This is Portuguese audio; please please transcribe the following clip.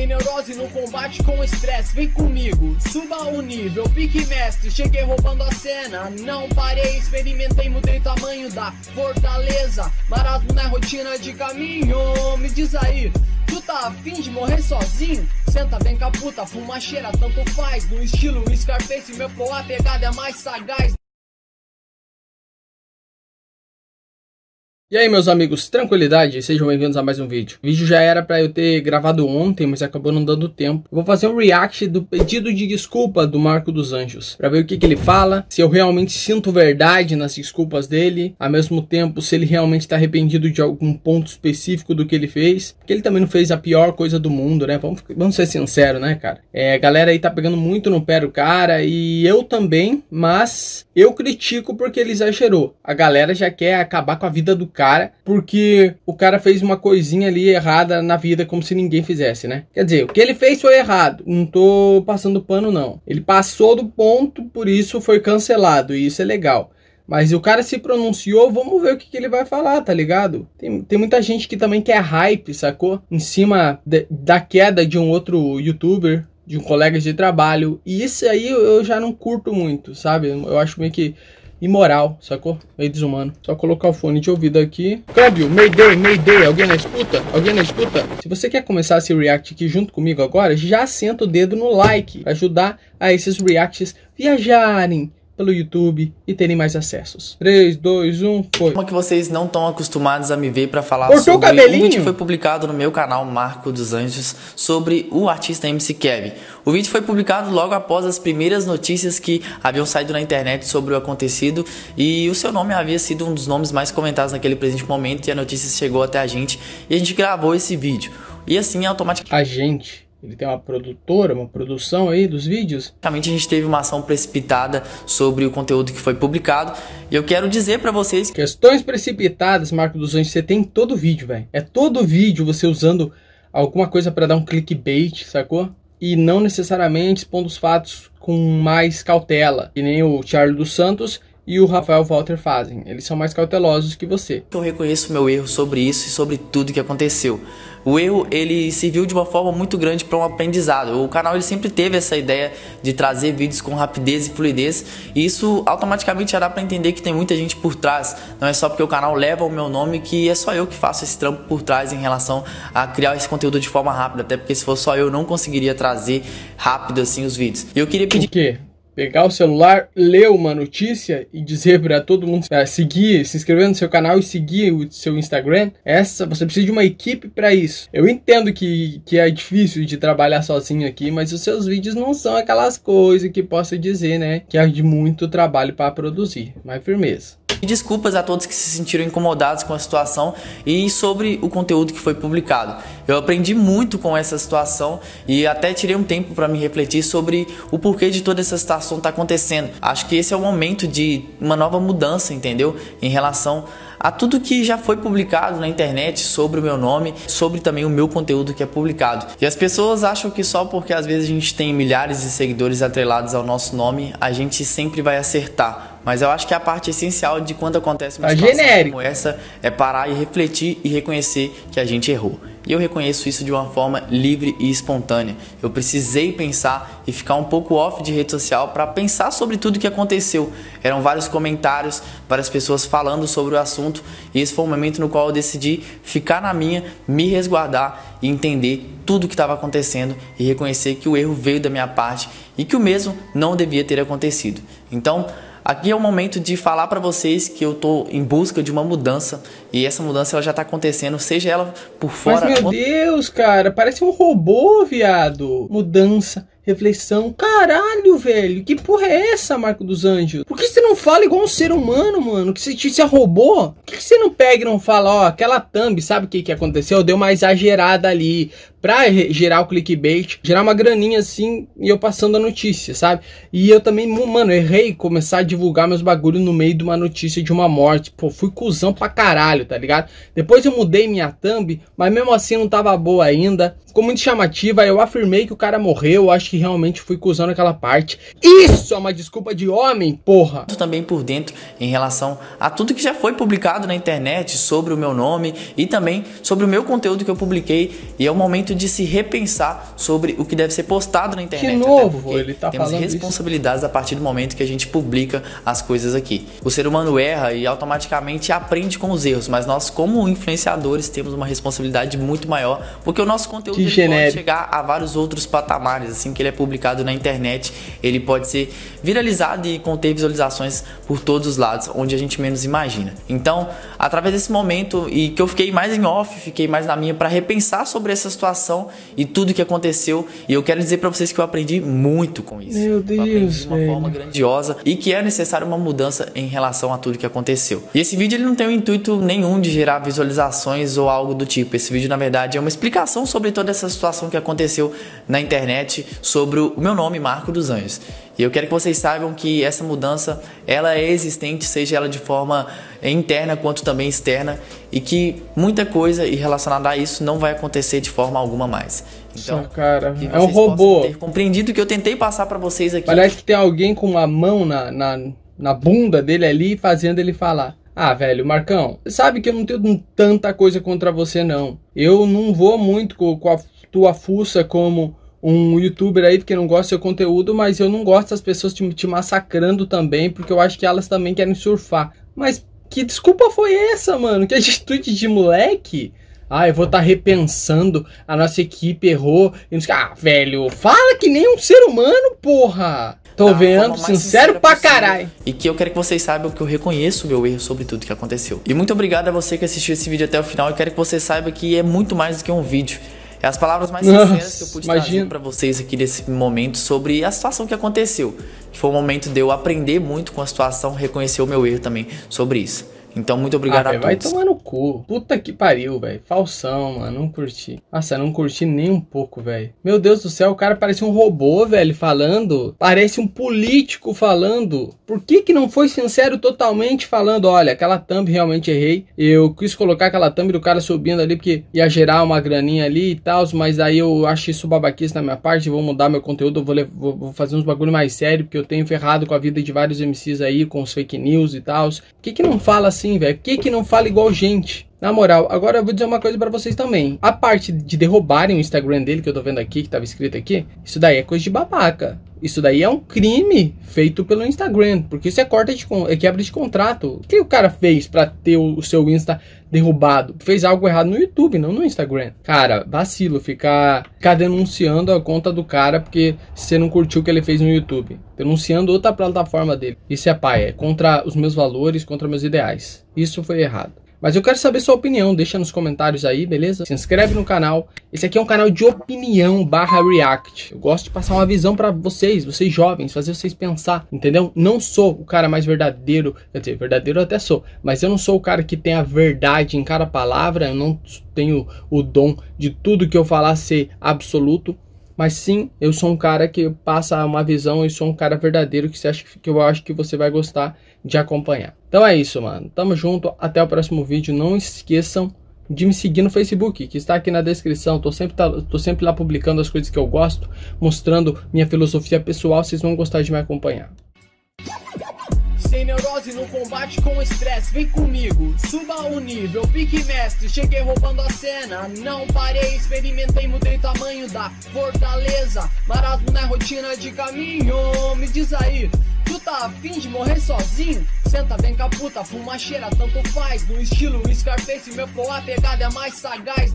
sem neurose no combate com estresse. Vem comigo, suba o nível, pique mestre. Cheguei roubando a cena, não parei, experimentei, mudei o tamanho da fortaleza. Marasmo na rotina de caminho, me diz aí, tu tá afim de morrer sozinho? Senta bem com a puta, fuma, cheira, tanto faz. No estilo Scarface, meu flow, a pegada é mais sagaz. E aí meus amigos, tranquilidade? Sejam bem-vindos a mais um vídeo. O vídeo já era pra eu ter gravado ontem, mas acabou não dando tempo. Vou fazer um react do pedido de desculpa do Marco dos Anjos, pra ver o que ele fala, se eu realmente sinto verdade nas desculpas dele, ao mesmo tempo se ele realmente tá arrependido de algum ponto específico do que ele fez, porque ele também não fez a pior coisa do mundo, né? Vamos ser sinceros, né, cara? É, a galera aí tá pegando muito no pé do cara, e eu também, mas eu critico porque ele exagerou. A galera já quer acabar com a vida do cara porque o cara fez uma coisinha ali errada na vida, como se ninguém fizesse, né? Quer dizer, o que ele fez foi errado, não tô passando pano não. Ele passou do ponto, por isso foi cancelado, e isso é legal. Mas o cara se pronunciou, vamos ver o que ele vai falar, tá ligado? Tem muita gente que também quer hype, sacou? Em cima da queda de um outro youtuber, de um colega de trabalho, e isso aí eu já não curto muito, sabe? Eu acho meio que imoral, sacou? Meio desumano. Só colocar o fone de ouvido aqui. Câmbio, Mayday, Mayday. Alguém na escuta? Alguém na escuta? Se você quer começar esse react aqui junto comigo agora, já senta o dedo no like pra ajudar a esses reacts viajarem pelo YouTube e terem mais acessos. 3, 2, 1, foi. Como que vocês não estão acostumados a me ver para falar sobre um vídeo que foi publicado no meu canal Marco dos Anjos sobre o artista MC Kevin. O vídeo foi publicado logo após as primeiras notícias que haviam saído na internet sobre o acontecido, e o seu nome havia sido um dos nomes mais comentados naquele presente momento, e a notícia chegou até a gente e a gente gravou esse vídeo. E assim automaticamente... Ele tem uma produtora, uma produção aí dos vídeos. Realmente a gente teve uma ação precipitada sobre o conteúdo que foi publicado. E eu quero dizer pra vocês... Questões precipitadas, Marco dos Anjos, você tem em todo vídeo, velho. É todo vídeo você usando alguma coisa pra dar um clickbait, sacou? E não necessariamente expondo os fatos com mais cautela. Que nem o Charles dos Santos e o Rafael Walter fazem. Eles são mais cautelosos que você. Eu reconheço meu erro sobre isso e sobre tudo que aconteceu. O erro, ele serviu de uma forma muito grande para um aprendizado. O canal, ele sempre teve essa ideia de trazer vídeos com rapidez e fluidez, e isso automaticamente já dá para entender que tem muita gente por trás. Não é só porque o canal leva o meu nome que é só eu que faço esse trampo por trás em relação a criar esse conteúdo de forma rápida, até porque se fosse só eu não conseguiria trazer rápido assim os vídeos. E eu queria pedir... O quê? Pegar o celular, ler uma notícia e dizer para todo mundo seguir, se inscrever no seu canal e seguir o seu Instagram. Você precisa de uma equipe para isso. Eu entendo que é difícil de trabalhar sozinho aqui, mas os seus vídeos não são aquelas coisas que posso dizer, né? Que é de muito trabalho para produzir, mas firmeza. Desculpas a todos que se sentiram incomodados com a situação e sobre o conteúdo que foi publicado. Eu aprendi muito com essa situação e até tirei um tempo para me refletir sobre o porquê de toda essa situação tá acontecendo. Acho que esse é o momento de uma nova mudança, entendeu? Em relação a tudo que já foi publicado na internet sobre o meu nome, sobre também o meu conteúdo que é publicado. E as pessoas acham que só porque às vezes a gente tem milhares de seguidores atrelados ao nosso nome, a gente sempre vai acertar. Mas eu acho que a parte essencial de quando acontece uma situação como essa é parar e refletir e reconhecer que a gente errou. E eu reconheço isso de uma forma livre e espontânea. Eu precisei pensar e ficar um pouco off de rede social para pensar sobre tudo que aconteceu. Eram vários comentários, várias pessoas falando sobre o assunto, e esse foi o momento no qual eu decidi ficar na minha, me resguardar e entender tudo o que estava acontecendo e reconhecer que o erro veio da minha parte e que o mesmo não devia ter acontecido. Então... aqui é o momento de falar para vocês que eu tô em busca de uma mudança, e essa mudança ela já tá acontecendo, seja ela por fora... Mas meu Deus, cara, parece um robô, viado. Mudança, reflexão, caralho, velho, que porra é essa, Marco dos Anjos? Por que você não fala igual um ser humano, mano? Que você é robô? Por que você não pega e não fala, ó, aquela thumb, sabe o que aconteceu? Deu uma exagerada ali, pra gerar o clickbait, gerar uma graninha assim, e eu passando a notícia, sabe? E eu também, mano, errei começar a divulgar meus bagulhos no meio de uma notícia de uma morte. Pô, fui cuzão pra caralho, tá ligado? Depois eu mudei minha thumb, mas mesmo assim não tava boa ainda. Ficou muito chamativa, eu afirmei que o cara morreu, eu acho que realmente fui cuzão naquela parte. Isso é uma desculpa de homem, porra! Também por dentro em relação a tudo que já foi publicado na internet sobre o meu nome e também sobre o meu conteúdo que eu publiquei. E é o momento de se repensar sobre o que deve ser postado na internet. De novo, ele tá falando isso. Temos responsabilidades a partir do momento que a gente publica as coisas aqui. O ser humano erra e automaticamente aprende com os erros, mas nós como influenciadores temos uma responsabilidade muito maior, porque o nosso conteúdo pode chegar a vários outros patamares. Assim que ele é publicado na internet, ele pode ser viralizado e conter visualizações por todos os lados, onde a gente menos imagina. Então, através desse momento, e que eu fiquei mais em off, fiquei mais na minha, para repensar sobre essa situação e tudo que aconteceu. E eu quero dizer para vocês que eu aprendi muito com isso. Meu Deus, eu aprendi de uma forma grandiosa, e que é necessário uma mudança em relação a tudo que aconteceu. E esse vídeo ele não tem o intuito nenhum de gerar visualizações ou algo do tipo. Esse vídeo, na verdade, é uma explicação sobre toda essa situação que aconteceu na internet sobre o meu nome, Marco dos Anjos. E eu quero que vocês saibam que essa mudança, ela é existente, seja ela de forma interna quanto também externa, e que muita coisa relacionada a isso não vai acontecer de forma alguma mais. Então, cara, é um robô. Ter compreendido o que eu tentei passar pra vocês aqui. Parece que tem alguém com uma mão na bunda dele ali, fazendo ele falar: ah, velho, Marcão, sabe que eu não tenho tanta coisa contra você, não. Eu não vou muito com a tua fuça como um youtuber aí, porque não gosta do seu conteúdo, mas eu não gosto das pessoas te massacrando também, porque eu acho que elas também querem surfar. Mas que desculpa foi essa, mano? Que atitude de moleque? Ah, eu vou estar repensando, a nossa equipe errou. Ah, velho, fala que nem um ser humano, porra! Tô vendo, sincero pra caralho. E que eu quero que vocês saibam que eu reconheço o meu erro sobre tudo que aconteceu. E muito obrigado a você que assistiu esse vídeo até o final. Eu quero que você saiba que é muito mais do que um vídeo. É as palavras mais sinceras que eu pude trazer pra vocês aqui nesse momento sobre a situação que aconteceu. Que foi um momento de eu aprender muito com a situação, reconhecer o meu erro também sobre isso. Então, muito obrigado a todos. Vai tomar no cu. Puta que pariu, velho. Falsão, mano. Não curti. Nossa, não curti nem um pouco, velho. Meu Deus do céu, o cara parece um robô, velho, falando. Parece um político falando. Por que que não foi sincero totalmente falando? Olha, aquela thumb realmente errei. Eu quis colocar aquela thumb do cara subindo ali, porque ia gerar uma graninha ali e tal. Mas aí eu achei isso babaquice na minha parte. Vou mudar meu conteúdo. Vou fazer uns bagulho mais sério, porque eu tenho ferrado com a vida de vários MCs aí, com os fake news e tal. Por que que não fala assim? Sim, velho. Por que que não fala igual gente? Na moral, agora eu vou dizer uma coisa pra vocês também. A parte de derrubarem o Instagram dele, que eu tô vendo aqui, que tava escrito aqui, isso daí é coisa de babaca. Isso daí é um crime feito pelo Instagram, porque isso é quebra de contrato. O que o cara fez pra ter o seu Insta derrubado? Fez algo errado no YouTube, não no Instagram. Cara, vacilo ficar denunciando a conta do cara porque você não curtiu o que ele fez no YouTube. Denunciando outra plataforma dele. Isso é paia, é contra os meus valores, contra meus ideais. Isso foi errado. Mas eu quero saber sua opinião, deixa nos comentários aí, beleza? Se inscreve no canal. Esse aqui é um canal de opinião / react. Eu gosto de passar uma visão pra vocês, jovens, fazer vocês pensar, entendeu? Não sou o cara mais verdadeiro, quer dizer, verdadeiro eu até sou, mas eu não sou o cara que tem a verdade em cada palavra, eu não tenho o dom de tudo que eu falar ser absoluto. Mas sim, eu sou um cara que passa uma visão e sou um cara verdadeiro que, eu acho que você vai gostar de acompanhar. Então é isso, mano. Tamo junto. Até o próximo vídeo. Não esqueçam de me seguir no Facebook, que está aqui na descrição. Tô sempre lá publicando as coisas que eu gosto, mostrando minha filosofia pessoal. Vocês vão gostar de me acompanhar. Sem neurose no combate com estresse, vem comigo, suba o nível, pique mestre, cheguei roubando a cena, não parei, experimentei, mudei o tamanho da fortaleza, marasmo na rotina de caminho, me diz aí, tu tá afim de morrer sozinho? Senta bem caputa, fuma cheira, tanto faz, no estilo Scarface, meu flow a pegada é mais sagaz.